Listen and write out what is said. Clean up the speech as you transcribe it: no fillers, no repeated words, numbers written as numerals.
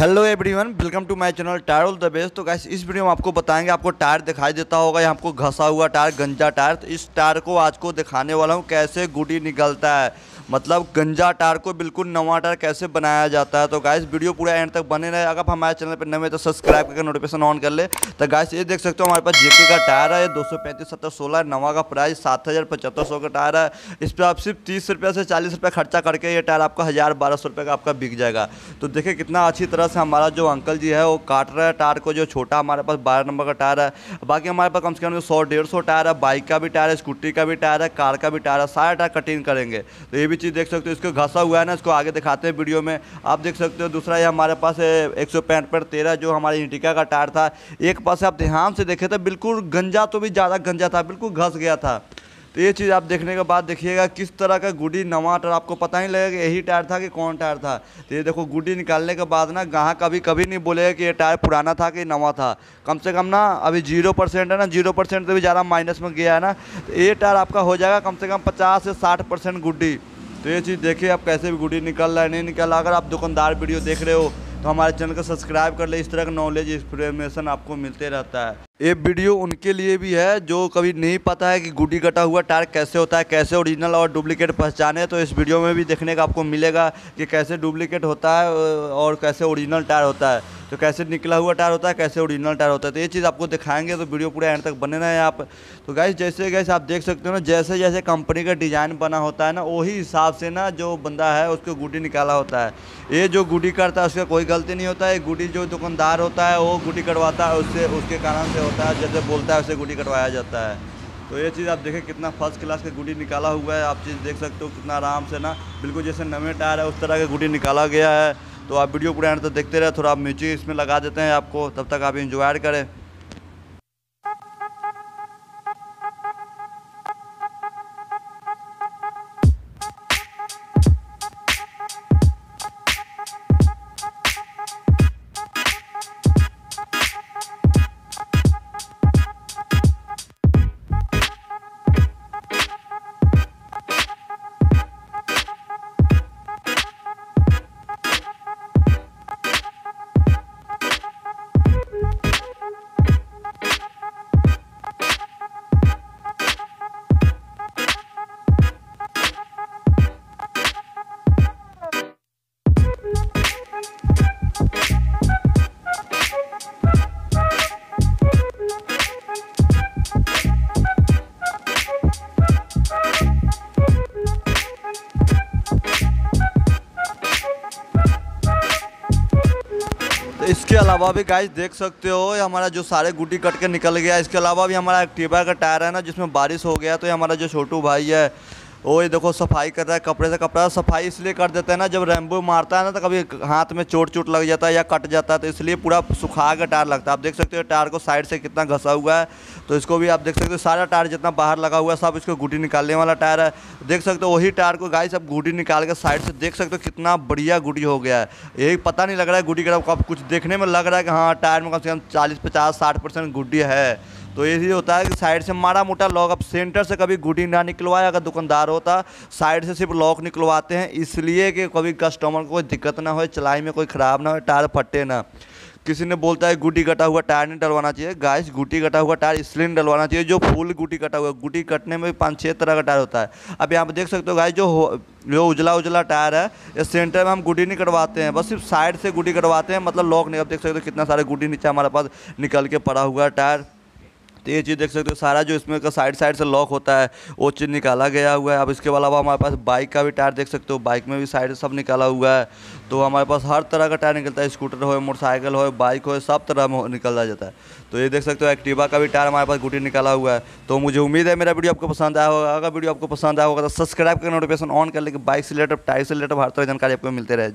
Hello everyone, welcome to my channel tyre all the best. तो guys इस video में आपको बताएंगे, आपको टायर दिखाई देता होगा, यहाँ आपको घसा हुआ टायर, गंजा टायर। तो इस टायर को आज को दिखाने वाला हूँ कैसे गुडी निकलता है, मतलब गंजा टायर को बिल्कुल नवा टायर कैसे बनाया जाता है। तो गाइस वीडियो पूरा एंड तक बने रहे। अगर हमारे चैनल पर नए तो सब्सक्राइब करके नोटिफिकेशन ऑन कर ले। तो गाइस ये देख सकते हो हमारे पास जेके का टायर है, 235/70/16 नवा का प्राइस 7,000/7500 का टायर है। इस पर आप सिर्फ 30 से 40 रुपये खर्चा करके ये टायर आपका 1,000-1,200 रुपये का आपका बिक जाएगा। तो देखिए कितना अच्छी तरह से हमारा जो अंकल जी है वो काट रहा है टायर को। जो छोटा हमारे पास 12 नंबर का टायर है, बाकी हमारे पास कम से कम 100-150 टायर है। बाइक का भी टायर है, स्कूटी का भी टायर है, कार का भी टायर है, सारा टायर कटिंग करेंगे। तो ये भी चीज़ देख सकते हो, इसको घसा हुआ है ना, इसको आगे दिखाते हैं वीडियो में, आप देख सकते हो। दूसरा ये हमारे पास 165/13 जो हमारे इंडिका का टायर था, एक पास आप ध्यान से देखे तो बिल्कुल गंजा, तो भी ज़्यादा गंजा था, बिल्कुल घस गया था। तो ये चीज़ आप देखने के बाद देखिएगा किस तरह का गुडी नवा टायर, आपको पता नहीं लगेगा यही टायर था कि कौन टायर था। तो ये देखो गुडी निकालने के बाद ना ग्राहक कभी नहीं बोलेगा कि ये टायर पुराना था कि नवा था। कम से कम ना अभी 0% है ना, 0% से भी ज़्यादा माइनस में गया है ना। तो ये टायर आपका हो जाएगा कम से कम 50 से 60% गुडी। तो ये चीज़ देखिए आप कैसे भी गुडी निकल रहा है, नहीं निकल रहा। अगर आप दुकानदार वीडियो देख रहे हो तो हमारे चैनल को सब्सक्राइब कर ले। इस तरह का नॉलेज, इंफॉर्मेशन आपको मिलते रहता है। ये वीडियो उनके लिए भी है जो कभी नहीं पता है कि गुडी कटा हुआ टायर कैसे होता है, कैसे ओरिजिनल और डुप्लीकेट पहचाने। तो इस वीडियो में भी देखने का आपको मिलेगा कि कैसे डुप्लीकेट होता है और कैसे ओरिजिनल टायर होता है, तो कैसे निकला हुआ टायर होता है, कैसे ओरिजिनल टायर होता है। तो ये चीज़ आपको दिखाएंगे, तो वीडियो पूरा एंड तक बने रहे आप। तो गाइस आप देख सकते हो ना, जैसे जैसे कंपनी का डिज़ाइन बना होता है ना, वही हिसाब से ना जो बंदा है उसको गुडी निकाला होता है। ये जो गुडी करता है उसका कोई गलती नहीं होता है, गुडी जो दुकानदार होता है वो गुडी करवाता है, उससे उसके कारण से होता है, जैसे बोलता है उसे गुडी करवाया जाता है। तो ये चीज़ आप देखें कितना फर्स्ट क्लास का गुडी निकाला हुआ है, आप चीज़ देख सकते हो कितना आराम से ना, बिल्कुल जैसे नवे टायर है उस तरह का गुडी निकाला गया है। तो आप वीडियो पूरा एंड तक देखते रहे। थोड़ा आप म्यूजिक इसमें लगा देते हैं आपको, तब तक आप एंजॉय करें। इसके अलावा भी गाइस देख सकते हो हमारा जो सारे गुडी कट के निकल गया। इसके अलावा भी हमारा एक्टिवा का टायर है ना, जिसमें बारिश हो गया। तो ये हमारा जो छोटू भाई है वो ये देखो सफाई कर रहा है, कपड़े से कपड़ा सफाई इसलिए कर देते हैं ना, जब रेम्बो मारता है ना तो कभी हाथ में चोट लग जाता है या कट जाता है, तो इसलिए पूरा सुखा के टायर लगता है। आप देख सकते हो टायर को साइड से कितना घसा हुआ है। तो इसको भी आप देख सकते हो, सारा टायर जितना बाहर लगा हुआ है सब इसको गुडी निकालने वाला टायर है। देख सकते हो वही टायर को गाइस आप गुडी निकाल के साइड से देख सकते हो कितना बढ़िया गुडी हो गया है। यही पता नहीं लग रहा है गुडी का, आपको कुछ देखने में लग रहा है कि हाँ टायर में कम से कम 40-50-60% गुडी है। तो यही होता है कि साइड से मारा मोटा लॉक, अब सेंटर से कभी गुडी ना निकलवाए। अगर दुकानदार होता साइड से सिर्फ लॉक निकलवाते हैं, इसलिए कि कभी कस्टमर को कोई दिक्कत ना हो, चलाई में कोई ख़राब ना हो, टायर फटे ना। किसी ने बोलता है गुडी कटा हुआ टायर नहीं डलवाना चाहिए। गाइस गुडी कटा हुआ टायर इसलिए नहीं डलवाना चाहिए जो फुल गुडी कटा हुआ है, गुडी कटने में भी 5-6 तरह का टायर होता है। अब यहाँ पर देख सकते हो गाइस जो उजला उजला टायर है, ये सेंटर में हम गुडी नहीं करवाते हैं, बस सिर्फ साइड से गुडी करवाते हैं, मतलब लॉक नहीं। अब देख सकते हो कितना सारे गुडी नीचे हमारे पास निकल के पड़ा हुआ है टायर। तो ये चीज़ देख सकते हो सारा जो इसमें का साइड से लॉक होता है वो चीज़ निकाला गया हुआ है। अब इसके अलावा हमारे पास बाइक का भी टायर देख सकते हो, बाइक में भी साइड सब निकाला हुआ है। तो हमारे पास हर तरह का टायर निकलता है, स्कूटर हो, मोटरसाइकिल हो, बाइक हो, सब तरह में निकला जाता है। तो ये देख सकते हो एक्टिवा का भी टायर हमारे पास गुडी निकाला हुआ है। तो मुझे उम्मीद है मेरा वीडियो आपको पसंद आया होगा। अगर वीडियो आपको पसंद आया होगा तो सब्सक्राइब करके नोटिफिकेशन ऑन कर लेकिन बाइक से रिलेटेड, टायर से रिलेटेड हर तरह की जानकारी आपको मिलते रहे।